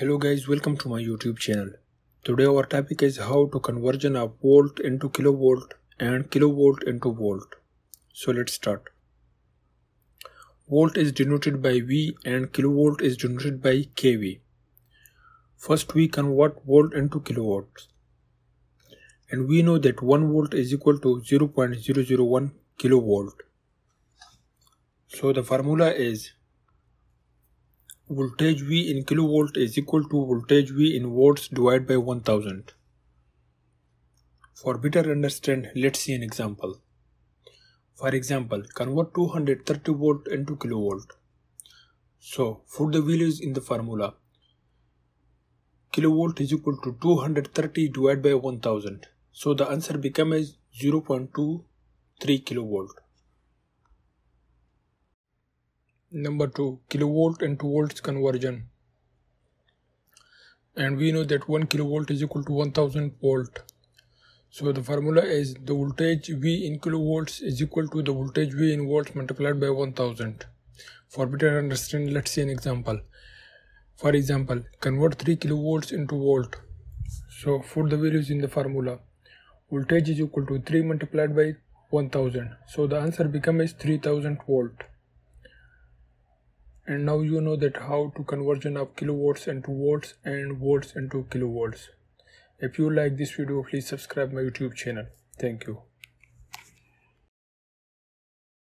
Hello guys, welcome to my YouTube channel. Today our topic is how to conversion of volt into kilovolt and kilovolt into volt. So let's start. Volt is denoted by V and kilovolt is denoted by kV. First we convert volt into kilovolts. And we know that 1 volt is equal to 0.001 kilovolt. So the formula is voltage V in kilovolt is equal to voltage V in watts divided by 1000. For better understand, let's see an example. For example, convert 230 volt into kilovolt. So, for the values in the formula, kilovolt is equal to 230 divided by 1000. So, the answer becomes 0.23 kilovolt. Number 2, kilovolt into volts conversion. And we know that 1 kilovolt is equal to 1000 volt. So the formula is the voltage V in kilovolts is equal to the voltage V in volts multiplied by 1000. For better understanding, let's see an example. For example, convert 3 kilovolts into volt. So for the values in the formula, voltage is equal to 3 multiplied by 1000. So the answer becomes 3000 volt. And now you know that how to conversion of kilovolts into volts and volts into kilovolts. If you like this video, please subscribe my YouTube channel. Thank you.